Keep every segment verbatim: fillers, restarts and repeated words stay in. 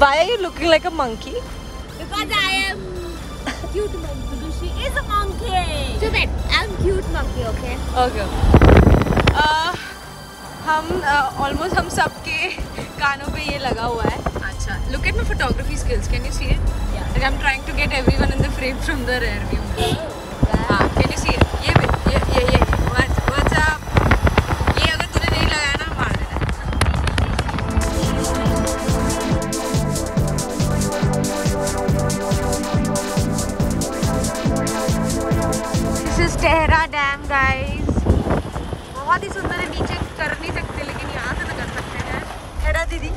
Why are you looking like a monkey? Because I am cute monkey. She is a monkey. Too bad. I'm cute monkey. Okay. Okay. Uh, हम almost uh, हम सब के कानों पे ये लगा हुआ है. अच्छा. Look at my photography skills. Can you see it? Yeah. Like I'm trying to get everyone in the frame from the rear view. हाँ. Can you see it? ये ये ये ये. What's what's up? ये अगर तूने नहीं लगाया ना मार देना. This is Tehra Dam, guys. बहुत ही सुंदर है. नीचे कर नहीं सकते लेकिन यहाँ से तो कर सकते हैं. हेरा दीदी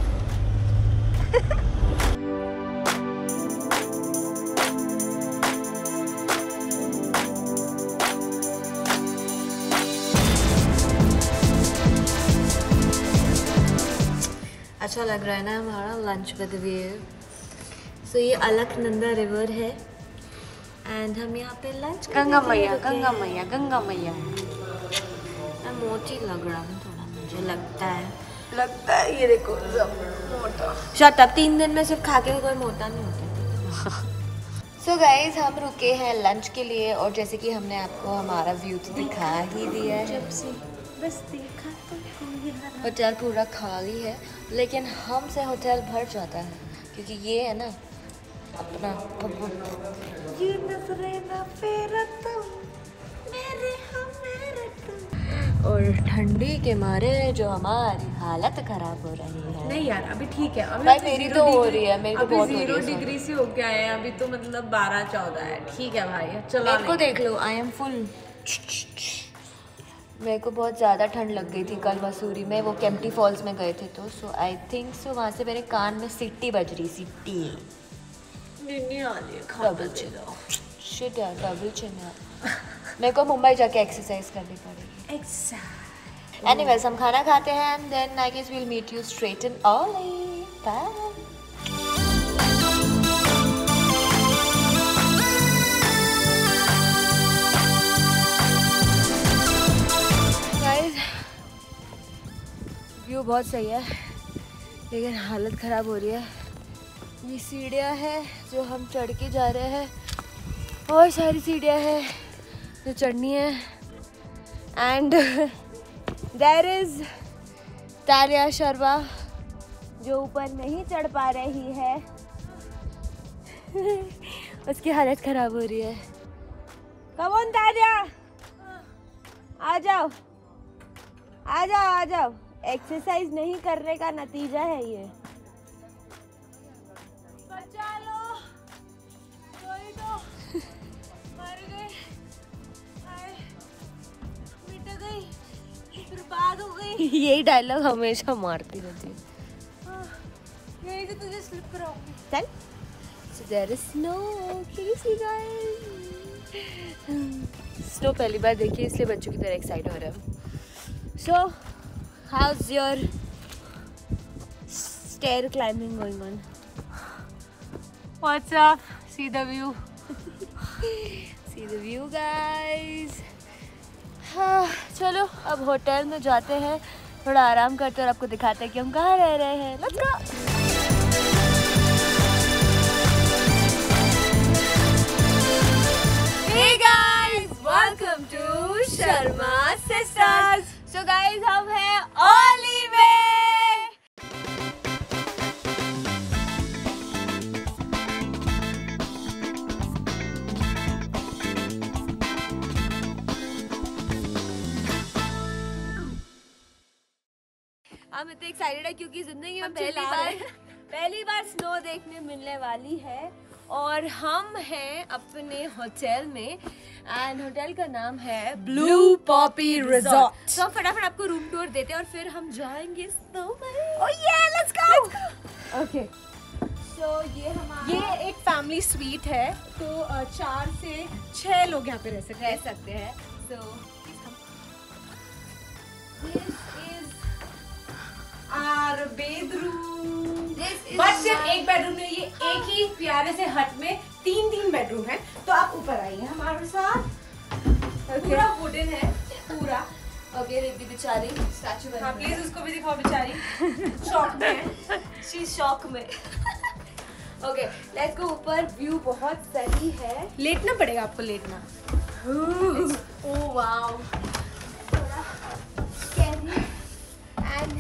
अच्छा लग रहा है ना हमारा लंच विद व्यू. सो ये अलकनंदा रिवर है एंड हम यहाँ पे लंच गंगा मैया गंगा मैया गंगा मैया मोटी लग रहा है थोड़ा मुझे लगता है लगता है ये देखो मोटा शायद अब तीन दिन में सिर्फ खा के कोई मोटा नहीं होता. सो गाइज हम रुके हैं लंच के लिए और जैसे कि हमने आपको हमारा व्यू तो दिखा ही दिया है. होटल पूरा खाली है लेकिन हमसे होटल भर जाता है क्योंकि ये है ना अपना ये मेरे और ठंडी के मारे जो हमारी हालत खराब हो रही है. नहीं यार अभी ठीक है. अभी भाई मेरी तो हो रही है मेरी तो बहुत जीरो डिग्री से हो गया है अभी तो मतलब बारह चौदह है. ठीक है भाई चलो आपको देख लो आई एम फुल. मेरे को बहुत ज़्यादा ठंड लग गई थी कल मसूरी में. वो केम्प्टी फॉल्स में गए थे तो सो आई थिंक सो वहाँ से मेरे कान में सिट्टी बज रही. सिट्टी डबल शिट यार डबल चिन यार. मेरे को मुंबई जाके एक्सरसाइज करनी पड़ेगी. एक्सरसाइज एनीवेज हम खाना खाते हैं and then I guess we will meet you straight in Auli. Bye. View बहुत सही है लेकिन हालत ख़राब हो रही है. ये सीढ़ियाँ हैं जो हम चढ़ के जा रहे हैं. बहुत सारी सीढ़ियाँ हैं जो चढ़नी है and there is Tanya Sharma जो ऊपर नहीं चढ़ पा रही है. उसकी हालत ख़राब हो रही है. कम ऑन तान्या आ जाओ आ जाओ आ जाओ. एक्सरसाइज नहीं करने का नतीजा है ये. बचा लो कोई तो. मर गई मिट गई बर्बाद हो गई. यही डायलॉग हमेशा मारती रहती है. यही तो तुझे स्लिप कराऊंगी चल. So there is snow. Can you see guys? Snow पहली बार देखी इसलिए बच्चों की तरह एक्साइट हो रहा है. सो How's your stair climbing going on? What's up? See the view. See the view, guys. हाँ चलो अब होटल में जाते हैं थोड़ा आराम करते हैं और आपको दिखाते हैं कि हम कहाँ रह रहे हैं. Let's go. Hey guys, welcome to Sharma Sisters. So guys, हम हैं औली में. हम इतने एक्साइटेड है क्योंकि जिंदगी में पहली बार पहली बार स्नो देखने मिलने वाली है और हम हैं अपने होटल में एंड होटल का नाम है ब्लू पॉपी रिजॉर्ट. सो फटाफट आपको रूम टूर देते हैं और फिर हम जाएंगे स्नो में. ओह या लेट्स गो. ओके सो ये हमारा ये एक फैमिली स्वीट है तो चार से छह लोग यहाँ पे रह सकते रह सकते हैं. So this is our bedroom. बस सिर्फ एक बेडरूम नहीं ये हाँ. एक ही प्यारे से हट में तीन तीन बेडरूम है तो आप ऊपर आइए हमारे साथ. okay. पूरा वुडन है पूरा. ओके रिद्धि बेचारी स्टैचू बना. हाँ प्लीज उसको भी दिखाओ बेचारी शॉक में. शी शॉक में. ओके लेट्स गो ऊपर। व्यू बहुत सही है, लेटना पड़ेगा आपको, लेटना। Oh wow, and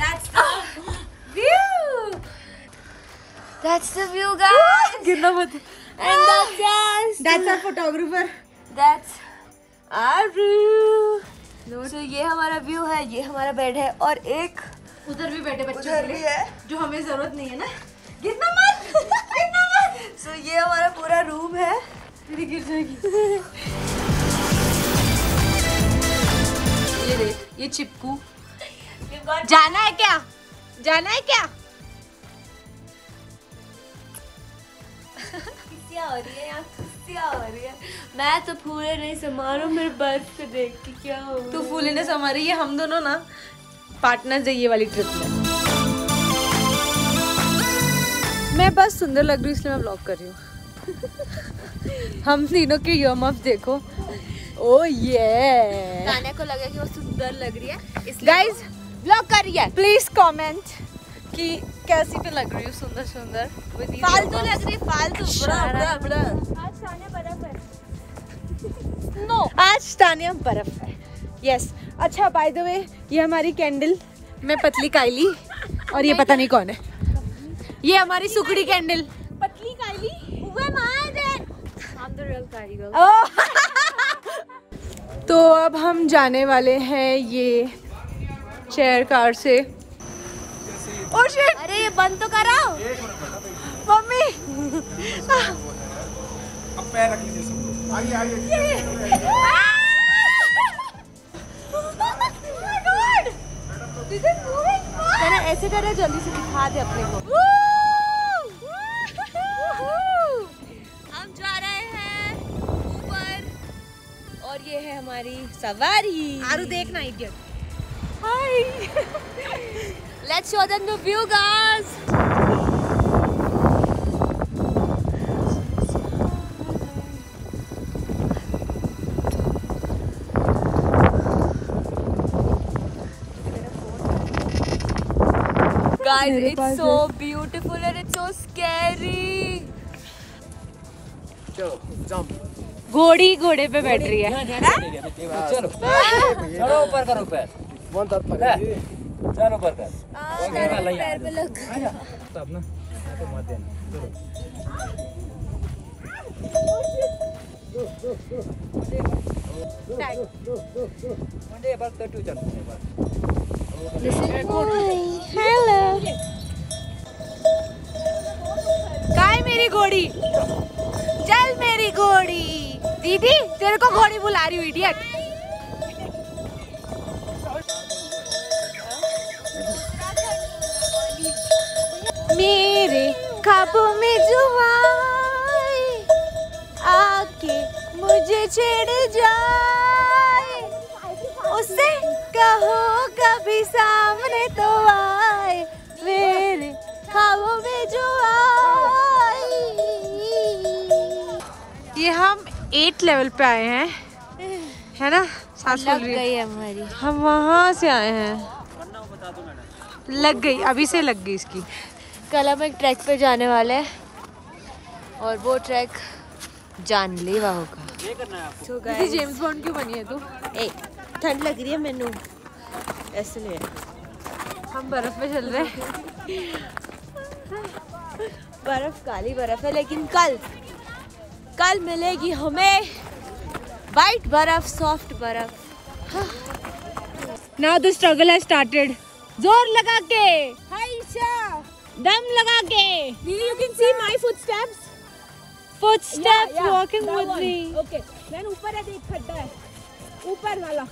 that's the view, that's the view guys, गिरना मत। And that's that's our photographer, that's our view. So ये हमारा व्यू है, ये हमारा बेड है, और एक उधर भी बैठे बच्चों के लिए जो हमें जरूरत नहीं है ना। गिरना मत, गिरना मत। सो so, ये हमारा पूरा रूम है। तेरी गिर जाएगी। ये देख, ये चिपकू। जाना है क्या, जाना है क्या? क्या हो रही है यार, क्या हो रही है? मैं तो फूले नहीं समा रहा हूँ, मेरे बर्थ को देख के क्या हो। तू फूले नहीं समा रही, ये हम दोनों ना पार्टनर है ये वाली ट्रिप में। मैं बस सुंदर लग रही हूँ इसलिए मैं ब्लॉग कर रही हूँ। हम तीनों के यॉमअप देखो। ओ ये तान्या को लगा कि वो सुंदर लग रही है इसलिए गाइस ब्लॉग कर रही है। प्लीज कमेंट कि कैसी पे लग रही हूँ, सुंदर सुंदर फालतू लग रही, फालतू बड़ा बड़ा। आज तान्या बर्फ है। नो आज तान्या बर्फ है। Yes yes. अच्छा बाय द वे ये हमारी कैंडल, मैं पतली कायली और ये पता नहीं कौन है। ये हमारी सुकड़ी कैंडल, पतली काली काली। तो अब हम जाने वाले हैं ये चेयर कार से। ओ शिट, अरे ये बंद तो कराओ मम्मी। अब पैर रख लीजिए, आगे आगे ऐसे करें, जल्दी से दिखा दे अपने को। ये है हमारी सवारी। आरू देखना idiot. Hi. Let's show them the view guys. Guys, it's so beautiful and it's so scary. Go, jump. घोड़ी घोड़े पे बैठ रही है। चलो चलो ऊपर करो पैर, चलो ऊपर कर, पैर पे लग तब ना तो मत देना। हेलो काय मेरी घोड़ी, चल मेरी घोड़ी। दीदी तेरे को घोड़ी बुला रही हुई इडियट। मेरे ख्वाबों में जुआए आके मुझे छेड़ जाए, उसे कहो कभी सामने तो आए। मेरे ख्वाबों में जुआए। ये हम एट लेवल पे आए हैं, है ना? सांस लग गई हमारी। हम वहाँ से आए हैं, लग गई, अभी से लग गई इसकी। कल हम एक ट्रैक पे जाने वाले हैं और वो ट्रैक जानलेवा होगा। तो गाइस जेम्स बॉन्ड क्यों बनी है तू? ए ठंड लग रही है मैनू, ऐसे नहीं। हम बर्फ में चल रहे हैं। बर्फ काली बर्फ है, लेकिन कल कल मिलेगी हमें वाइट बर्फ, सॉफ्ट बर्फ। Now the struggle has started. जोर लगा के, हाईशा दम लगा के। You can see my footsteps, footsteps walking with me. Okay मैं ऊपर है, देख खड्डा है ऊपर वाला।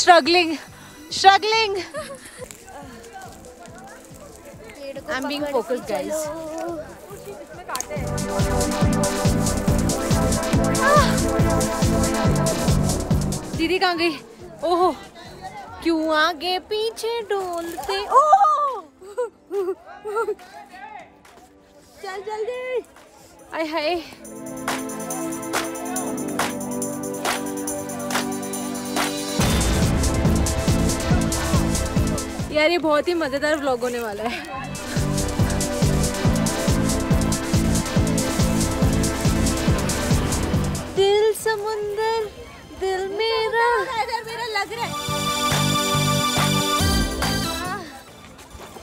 Struggling struggling I'm being focused guys. दीदी कहाँ गई? ओह क्यों आगे पीछे डोलते। ओह चल जल्दी। आय हाय यार ये बहुत ही मज़ेदार व्लॉग होने वाला है। दिल समुंदर दिल मेरा मेरा लग रहा है।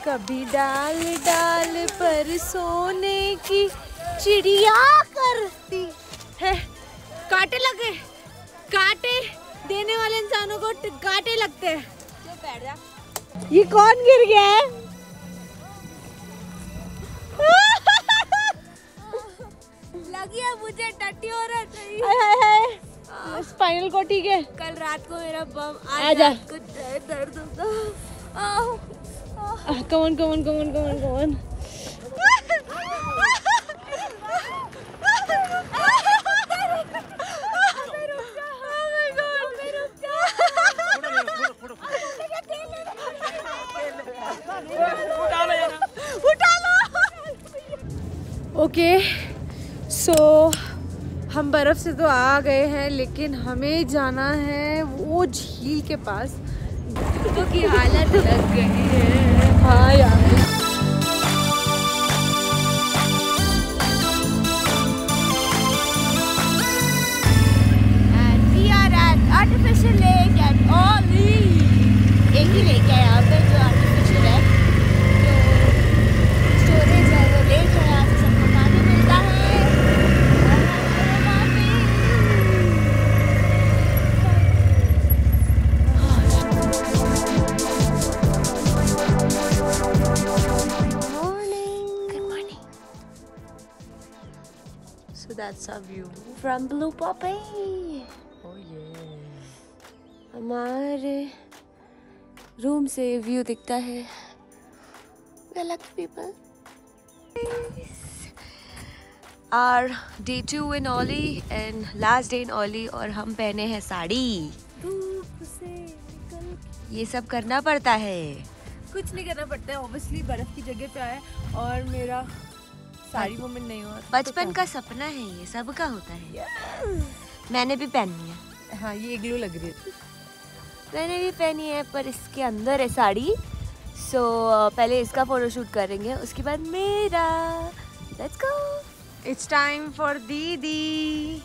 कभी डाल डाल पर सोने की चिड़िया करती है। कांटे लगे, कांटे देने वाले इंसानों को कांटे लगते हैं। ये कौन गिर गया है? लगी है मुझे टट्टी हो रहा है। हाय हाय स्पाइनल को ठीक है। कल रात को मेरा बम आज कुछ दर्द होता। Come on come on come on come on come on. Okay so so, हम बर्फ़ से तो आ गए हैं लेकिन हमें जाना है वो झील के पास। तो की हालत लग गई है। हाँ यार and we are at artificial lake at Auli. एक ही लेक है यहाँ पे जो आर्टिफिशियल है, जो स्टोरेज है वो लेक है। यहाँ से that's our view from Blue Poppy. Oh yeah. हमारे रूम से व्यू दिखता है। Lucky people. Our day two in Auli and last day in Auli और हम पहने हैं साड़ी। धूप से निकल ये सब करना पड़ता है। कुछ नहीं करना पड़ता है, obviously बर्फ की जगह पे आए और मेरा सारी मोमेंट नहीं हुआ। बचपन का सपना है ये, सबका होता है। yes. मैंने भी पहनी है। हाँ ये ग्लू लग रही है। मैंने भी पहनी है पर इसके अंदर है साड़ी। सो so, पहले इसका फोटोशूट करेंगे उसके बाद मेरा। Let's go. It's time for दीदी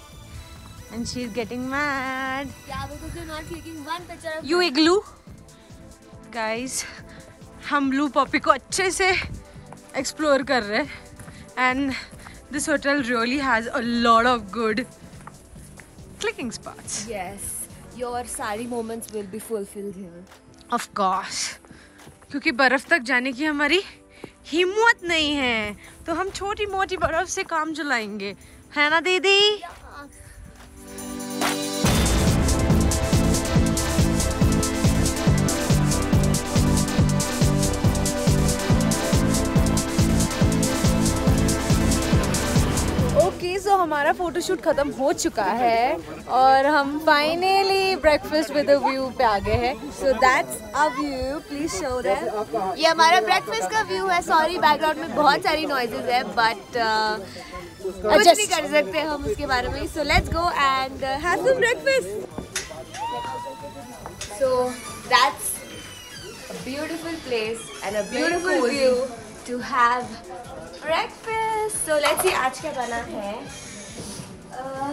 and she is getting mad. You igloo guys, हम ब्लू पॉपी को अच्छे से एक्सप्लोर कर रहे हैं। And this hotel really has a lot of good clicking spots. Yes, your sari moments will be fulfilled here. Of course, क्योंकि बर्फ तक जाने की हमारी हिम्मत नहीं है, तो हम छोटी मोटी बर्फ से काम चलाएंगे, है ना दीदी? तो हमारा फोटोशूट ख़त्म हो चुका है और हम finally breakfast with a view पे आ गए हैं। So that's a view, please show that. ये हमारा ब्रेकफास्ट का व्यू है। सॉरी बैकग्राउंड में बहुत सारी नॉइजेज है बट कुछ नहीं कर सकते हम उसके बारे में। So let's go and have some breakfast. So that's a beautiful place and a beautiful view to have breakfast. So let's see आज क्या बना है। uh,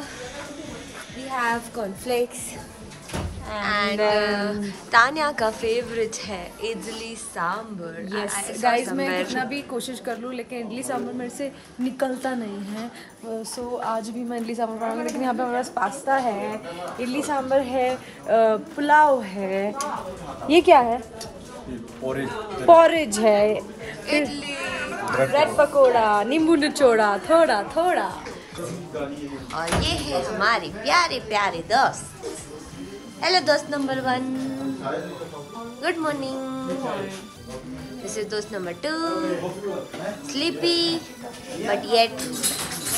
we have cornflakes and, and um, uh, Tanya का फेवरेट है idli sambar. yes guys, मैं कितना भी कोशिश कर लूँ लेकिन इडली सांभर मेरे से निकलता नहीं है। सो uh, so, आज भी मैं इडली सांभर बनाऊँगी लेकिन यहाँ पे हमारे पास पास्ता है, इडली सांभर है, uh, पुलाव है। ये क्या है? पॉरेज है, इडली, ब्रेड पकोड़ा, नींबू निचोड़ा, थोड़ा थोड़ा। और ये है हमारे प्यारे प्यारे दोस्त। हेलो दोस्त number one, good morning. This is दोस्त number two, sleepy but yet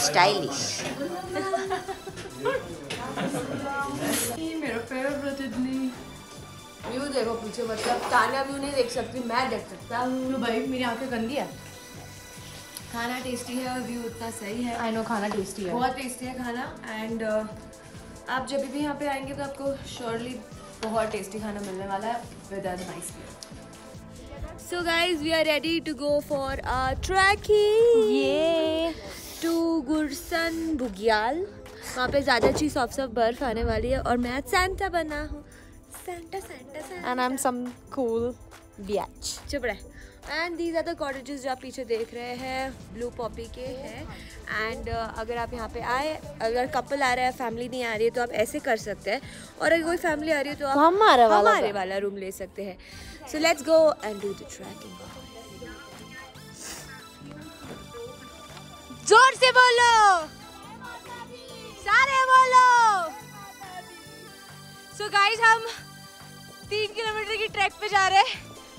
stylish. मेरा फेवरेट इडली। व्यू देखो पीछे, मतलब ताना व्यू नहीं देख सकती, मैं देख सकता हूँ। भाई मेरी आंखें गंदी है। खाना टेस्टी है और व्यू उतना सही है। आई नो खाना टेस्टी है, बहुत टेस्टी है खाना। एंड uh, आप जब भी यहाँ पे आएंगे तो आपको श्योरली बहुत टेस्टी खाना मिलने वाला है with a nice view. So guys, we are ready to go for our trekking. Yeah. To Gursan Bugyal. वहाँ पे ज़्यादा अच्छी सॉफ्ट सॉफ्ट बर्फ आने वाली है और मैं आज सैंटा बना हूँ. Santa, Santa, Santa. And I'm some cool bitch. चुप रहे. And these are the cottages जो आप पीछे देख रहे हैं ब्लू पॉपी के हैं. And uh, अगर आप यहाँ पे आए, अगर कपल आ रहा है, फैमिली नहीं आ रही है तो आप ऐसे कर सकते हैं, और अगर कोई फैमिली आ रही है तो आप हमारे वाला, वाला, वाला रूम ले सकते हैं. So let's go and do the trekking. जोर से बोलो, सारे बोलो. So guys, हम तीन किलोमीटर की ट्रैक पे जा रहे हैं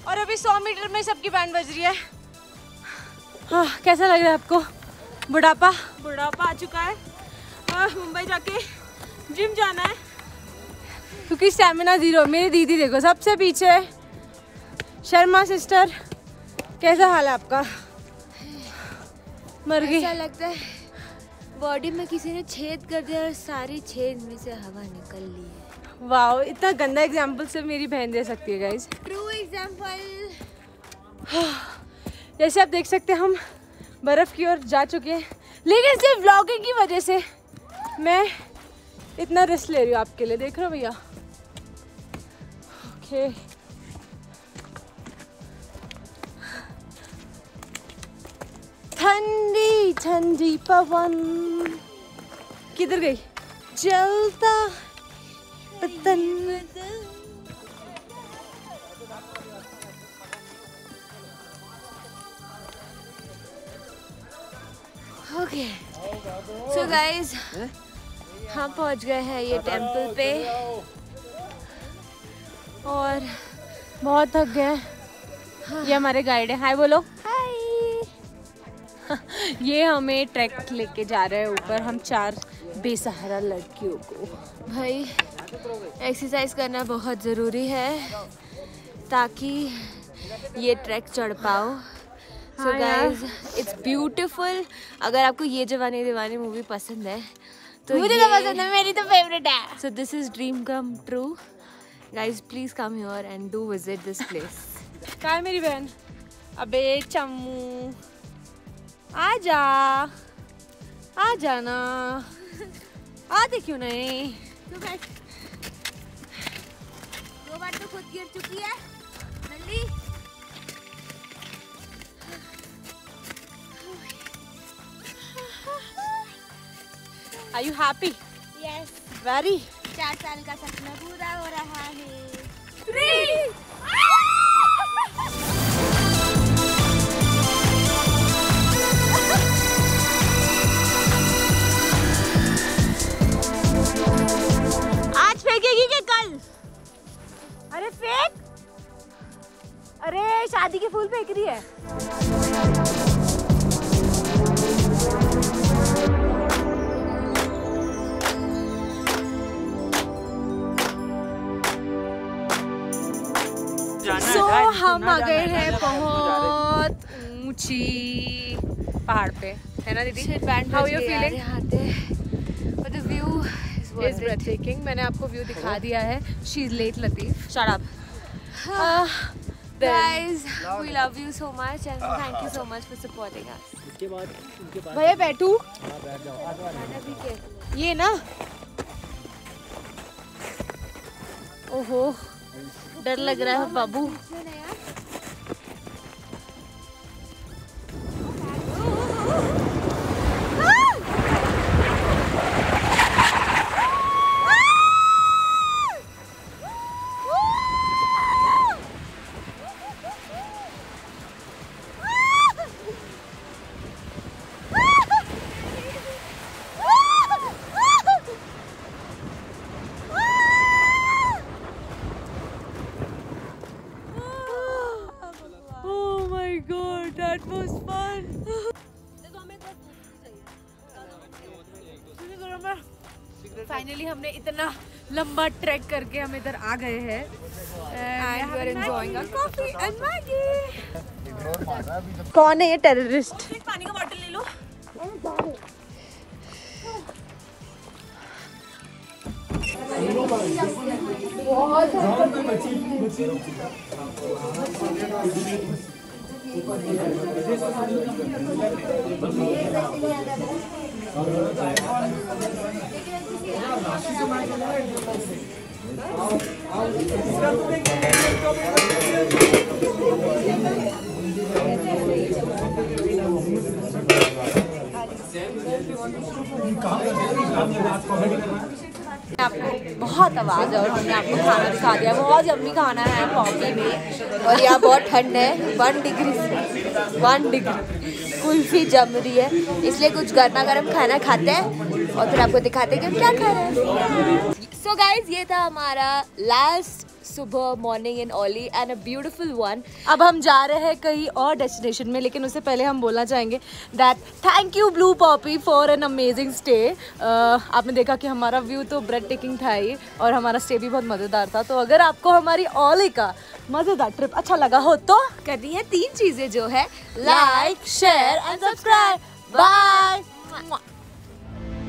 और अभी सौ मीटर में सबकी बैंड बज रही है. हाँ, कैसा लग रहा है आपको? बुढ़ापा बुढ़ापा आ चुका है. आ, मुंबई जाके जिम जाना है क्योंकि स्टैमिना जीरो. मेरी दीदी देखो सबसे पीछे, शर्मा सिस्टर. कैसा हाल है आपका? मर गई. ऐसा लगता है बॉडी में किसी ने छेद कर दिया और सारी छेद में से हवा निकल ली है. वाओ, इतना गंदा एग्जाम्पल सिर्फ मेरी बहन दे सकती है गाइज. True example. जैसे आप देख सकते हैं हम बर्फ़ की ओर जा चुके हैं, लेकिन सिर्फ व्लॉगिंग की वजह से मैं इतना रिस्क ले रही हूँ आपके लिए. देख रहे हो भैया? Okay okay. ठंडी ठंडी पवन किधर गई? चलता ओके, सो गाइज हम पहुंच गए हैं ये टेम्पल पे और बहुत थक गए. ये हमारे गाइड है. हाय बोलो. हाय. ये हमें ट्रैक लेके जा रहे हैं ऊपर, हम चार बेसहारा लड़कियों को. भाई एक्सरसाइज करना बहुत ज़रूरी है ताकि ये ट्रैक चढ़ पाओ. So guys it's beautiful. अगर आपको ये जवानी दीवानी मूवी पसंद है तो मुझे तो पसंद है, मेरी तो फेवरेट है. So this is dream come true guys. Please come here and do visit this place. कहाँ है मेरी बहन? अबे चम्मू आजा, आ जाना. आते क्यों नहीं? दो बार तो खुद गिर चुकी है. जल्दी. Are you happy? Yes. Very. चार साल का सपना पूरा हो रहा है. Three. फेंकेगी क्या कल? अरे फेंक. अरे शादी के फूल फेंक रही है. So, हम आ गए हैं बहुत ऊंची पहाड़ पे, है ना दीदी? How you feeling? But the view इस ब्रेथटेकिंग. मैंने आपको व्यू दिखा दिया है. She is late Latif. Shut up guys. We love you so much and thank you so much for supporting us. इसके बाद उनके बाद भैया बैठू. हां बैठ जाओ. आना भी के ये ना. ओहो डर लग रहा है बाबू. फाइनली हमने इतना लंबा ट्रैक करके हम इधर आ गए हैं. कौन है ये टेररिस्ट? पानी का बॉटल ले लो. बहुत आपको बहुत आवाज़ है और हमने आपको खाना दिखा दिया। बहुत जम्मी खाना है पॉपी में और यहाँ बहुत ठंड है, one degree one degree kulfi जम रही है, इसलिए कुछ गर्मा गर्म खाना खाते हैं और फिर आपको दिखाते हैं कि क्या खा रहे हैं। सो गाइज ये था हमारा लास्ट सुबह morning in Auli and a beautiful one. अब हम जा रहे हैं कहीं और डेस्टिनेशन में, लेकिन उससे पहले हम बोलना चाहेंगे that thank you blue Poppy for an amazing stay. आपने देखा कि हमारा व्यू तो ब्रेड टेकिंग था ही और हमारा स्टे भी बहुत मज़ेदार था। तो अगर आपको हमारी ओली का मज़ेदार ट्रिप अच्छा लगा हो तो करनी है तीन चीज़ें जो है like share and subscribe. Bye.